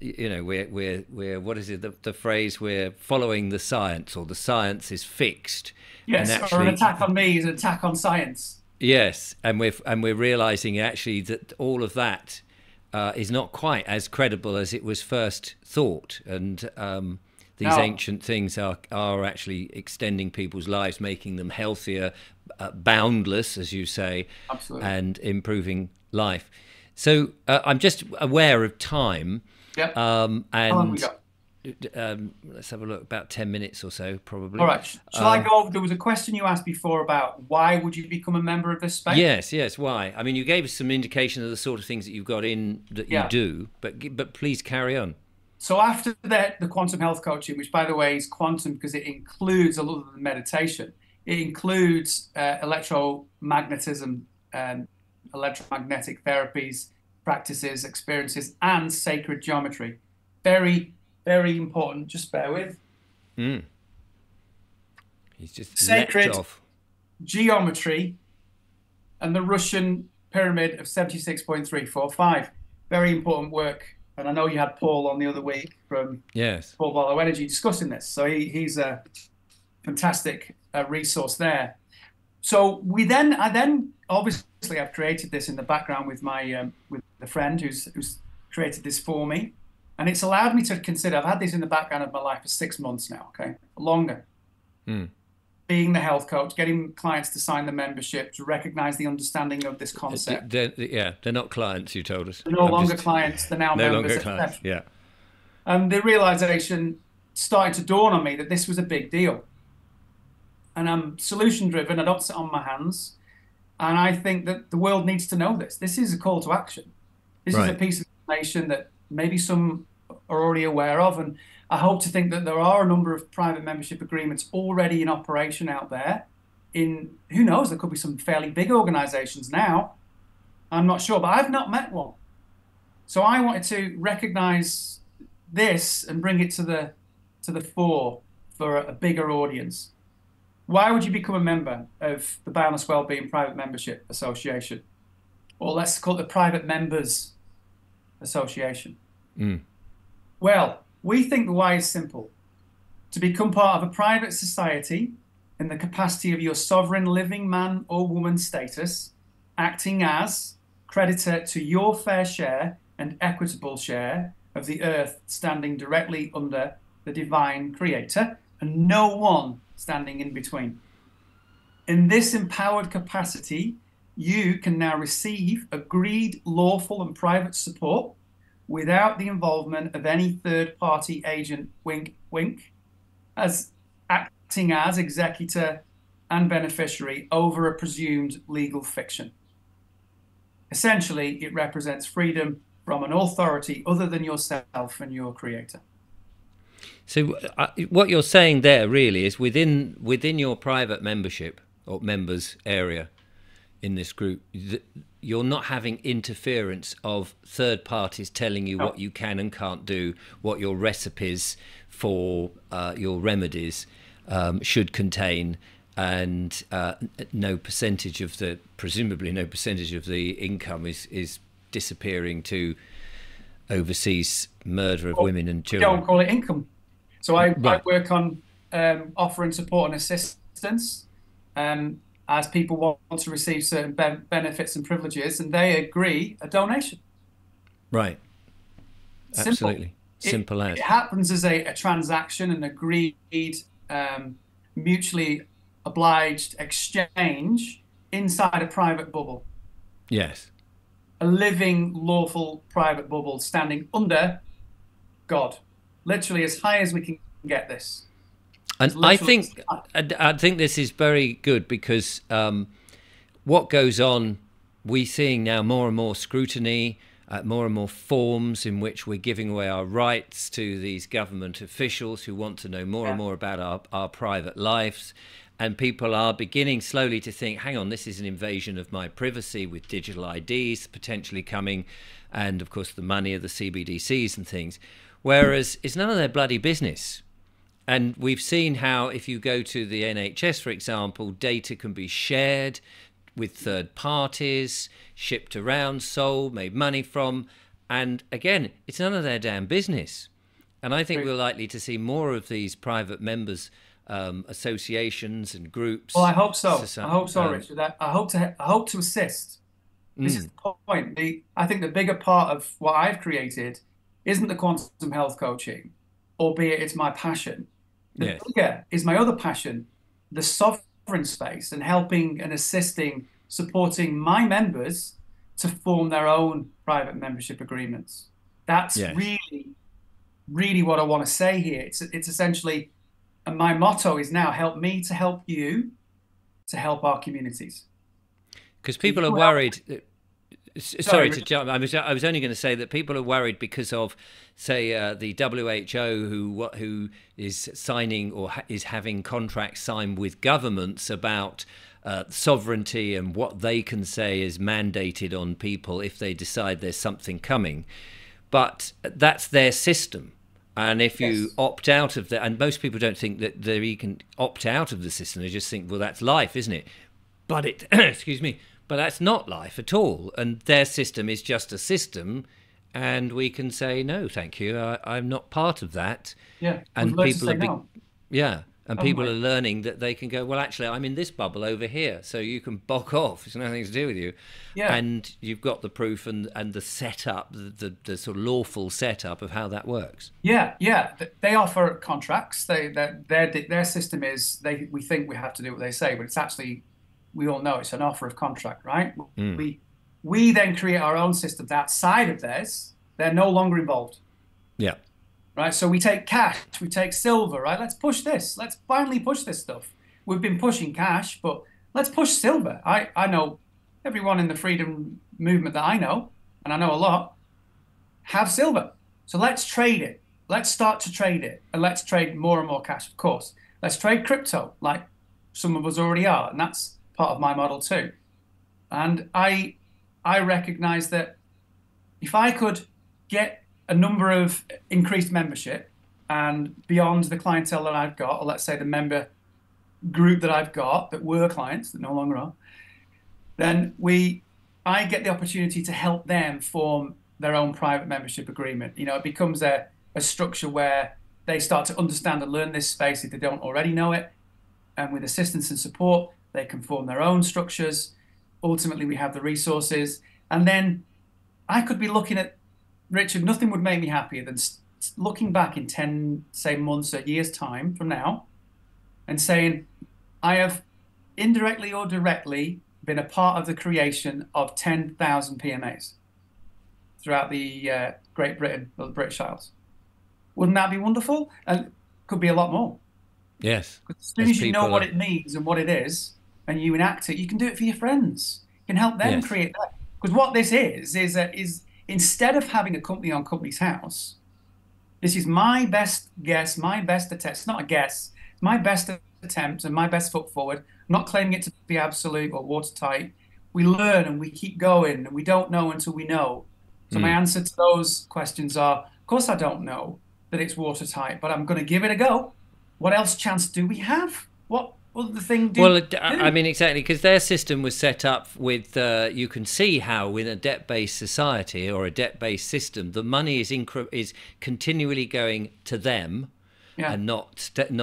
you know, we're what is it? The phrase, we're following the science, or the science is fixed. Yes, and actually, or an attack on me is an attack on science. Yes, and we're realizing actually that all of that is not quite as credible as it was first thought, and these ancient things are actually extending people's lives, making them healthier, boundless, as you say, absolutely, and improving life. So I'm just aware of time. Yep. And how long we got? Let's have a look, about 10 minutes or so, probably. All right. Shall I go over? There was a question you asked before about why would you become a member of this space? Yes, yes, why? I mean, you gave us some indication of the sort of things that you've got in that you do, but please carry on. So after that, the quantum health coaching, which, by the way, is quantum because it includes a lot of the meditation. It includes electromagnetism, electromagnetic therapies, practices, experiences, and sacred geometry. Very, very important. Just bear with. Mm. He's just sacred off. Geometry and the Russian pyramid of 76.345. Very important work. And I know you had Paul on the other week from Paul Volo Energy discussing this. So he's a fantastic resource there. So I then obviously I've created this in the background with my with the friend who's created this for me. And it's allowed me to consider, I've had this in the background of my life for 6 months now, okay, longer. Mm. Being the health coach, getting clients to sign the membership, to recognize the understanding of this concept. They're not clients, you told us. They're no longer clients, they're now members. No longer clients, yeah. And the realization started to dawn on me that this was a big deal. And I'm solution-driven, I don't sit on my hands. And I think that the world needs to know this. This is a call to action. This is a piece of information that maybe some are already aware of, and I hope to think that there are a number of private membership agreements already in operation out there. In who knows, there could be some fairly big organizations now, I'm not sure, but I've not met one. So I wanted to recognize this and bring it to the fore for a bigger audience. Why would you become a member of the Boundless Wellbeing Private Membership Association, or let's call it the Private Members Association? Mm. Well, we think the why is simple. To become part of a private society in the capacity of your sovereign living man or woman status, acting as creditor to your fair share and equitable share of the earth, standing directly under the divine creator and no one standing in between. In this empowered capacity, you can now receive agreed lawful and private support without the involvement of any third-party agent, wink, wink, as acting as executor and beneficiary over a presumed legal fiction. Essentially, it represents freedom from an authority other than yourself and your creator. So what you're saying there really is within your private membership or members area, in this group, you're not having interference of third parties telling you what you can and can't do, what your recipes for your remedies should contain, and no percentage of the, presumably no percentage of the income is disappearing to overseas murder of women and children. We don't call it income. So I work on offering support and assistance as people want to receive certain benefits and privileges, and they agree a donation. Right. Simple. Absolutely. Simple as. It happens as a transaction, an agreed, mutually obliged exchange inside a private bubble. Yes. A living, lawful private bubble standing under God, literally as high as we can get this. And I think this is very good because what goes on, we're seeing now more and more scrutiny, more and more forms in which we're giving away our rights to these government officials who want to know more and more about our private lives. And people are beginning slowly to think, hang on, this is an invasion of my privacy with digital IDs potentially coming. And of course, the money of the CBDCs and things, whereas it's none of their bloody business. And we've seen how if you go to the NHS, for example, data can be shared with third parties, shipped around, sold, made money from. And again, it's none of their damn business. And I think we're likely to see more of these private members, associations and groups. Well, I hope so. I hope so, Richard. I hope to assist. This is the point. I think the bigger part of what I've created isn't the quantum health coaching, albeit it's my passion. The bigger is my other passion, the sovereign space, and helping and assisting, supporting my members to form their own private membership agreements. That's really, really what I want to say here. It's essentially, and my motto is now, help me to help you to help our communities. Because people are worried. Sorry to jump. I was only going to say that people are worried because of, say, the WHO who is signing or is having contracts signed with governments about sovereignty and what they can say is mandated on people if they decide there's something coming. But that's their system. And if you opt out of that, and most people don't think that they can opt out of the system. They just think, well, that's life, isn't it? But it, excuse me, but that's not life at all. And their system is just a system. And we can say, no, thank you. I'm not part of that. Yeah. And people are, and people are learning that they can go, well, actually, I'm in this bubble over here. So you can bog off. It's nothing to do with you. Yeah. And you've got the proof and the setup, the sort of lawful setup of how that works. Yeah, yeah. They offer contracts. Their system is, we think we have to do what they say, but it's actually, we all know it's an offer of contract, right? We then create our own systems outside of theirs. They're no longer involved. Yeah. Right, so we take cash, we take silver, right? Let's push this. Let's finally push this stuff. We've been pushing cash, but let's push silver. I know everyone in the freedom movement that I know, and I know a lot, have silver. So let's trade it. Let's start to trade it. And let's trade more and more cash, of course. Let's trade crypto, like some of us already are. And that's part of my model too. And I recognize that if I could get a number of increased membership and beyond the clientele that I've got, or let's say the member group that I've got that were clients that no longer are, then I get the opportunity to help them form their own private membership agreement. You know, it becomes a structure where they start to understand and learn this space if they don't already know it. And with assistance and support, they can form their own structures. Ultimately, we have the resources. And then I could be looking at, Richard, nothing would make me happier than looking back in 10, say, months or years' time from now and saying, I have indirectly or directly been a part of the creation of 10,000 PMAs throughout the Great Britain, or the British Isles. Wouldn't that be wonderful? And could be a lot more. Yes. As soon as you know what it means and what it is and you enact it, you can do it for your friends. You can help them create that. Because what this is instead of having a company on Company's House, this is my best guess, my best attempt. It's not a guess. It's my best attempt and my best foot forward. I'm not claiming it to be absolute or watertight. We learn and we keep going and we don't know until we know. So my answer to those questions are, of course I don't know that it's watertight, but I'm going to give it a go. What else chance do we have? What other thing do we do? I mean, exactly, because their system was set up with, you can see how in a debt-based society or a debt-based system, the money is continually going to them and not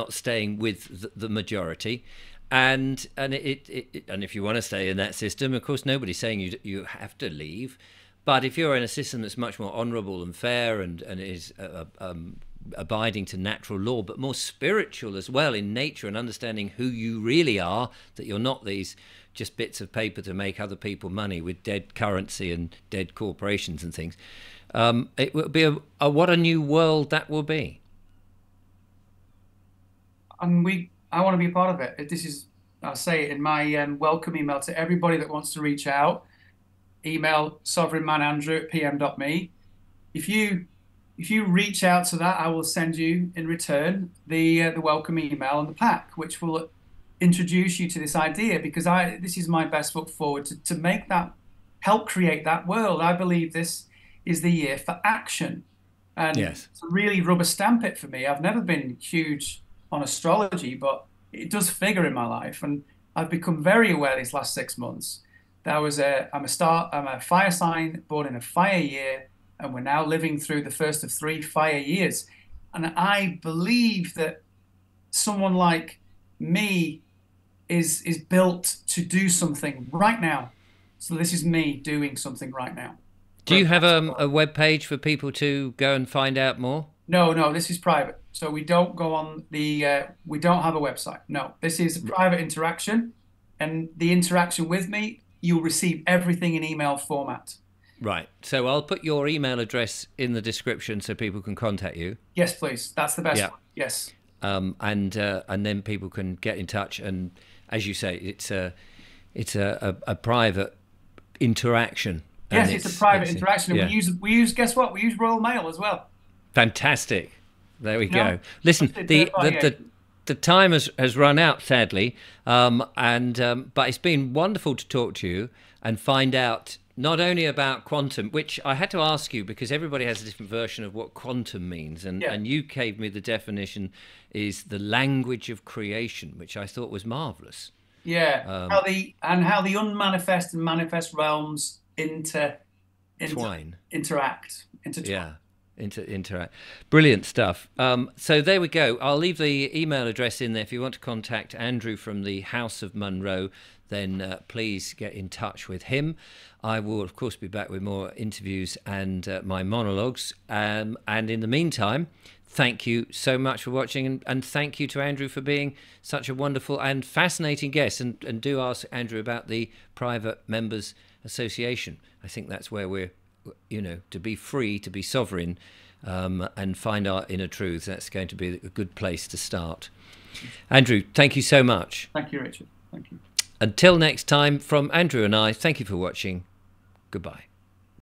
staying with the majority. And if you want to stay in that system, of course, nobody's saying you have to leave. But if you're in a system that's much more honourable and fair and is... abiding to natural law, but more spiritual as well in nature and understanding who you really are, that you're not these just bits of paper to make other people money with dead currency and dead corporations and things. It would be a what a new world that will be. I want to be a part of it. This is, I'll say it in my welcome email to everybody that wants to reach out. Email sovereignmanandrew@pm.me. If you reach out to that, I will send you in return the welcome email and the pack, which will introduce you to this idea, because this is my best foot forward to make that, help create that world. I believe this is the year for action. And yes, to really rubber stamp it for me. I've never been huge on astrology, but it does figure in my life, and I've become very aware these last 6 months. I'm a fire sign, born in a fire year, and we're now living through the first of 3 fire years. And I believe that someone like me is built to do something right now. So this is me doing something right now. Do you have a web page for people to go and find out more? No, this is private. So we don't go on the, we don't have a website. No, this is private interaction, and the interaction with me, you'll receive everything in email format. Right. So I'll put your email address in the description so people can contact you. Yes, please. That's the best one. Yes. And then people can get in touch. And as you say, it's a private interaction. Yes, it's a private interaction. Yeah. We use, guess what? We use Royal Mail as well. Fantastic. There we go. Listen, the time has run out, sadly, but it's been wonderful to talk to you and find out not only about quantum, which I had to ask you because everybody has a different version of what quantum means, and you gave me the definition is the language of creation, which I thought was marvelous. Yeah, how the unmanifest and manifest realms intertwine. Yeah. Interact. Brilliant stuff. So there we go. I'll leave the email address in there. If you want to contact Andrew from the House of Munro, then please get in touch with him. I will, of course, be back with more interviews and my monologues. And in the meantime, thank you so much for watching, and thank you to Andrew for being such a wonderful and fascinating guest. And do ask Andrew about the Private Members Association. I think that's where we're, you know, to be free, to be sovereign, and find our inner truth. That's going to be a good place to start. Andrew, thank you so much. Thank you, Richard. Thank you. Until next time, from Andrew and I, thank you for watching. Goodbye.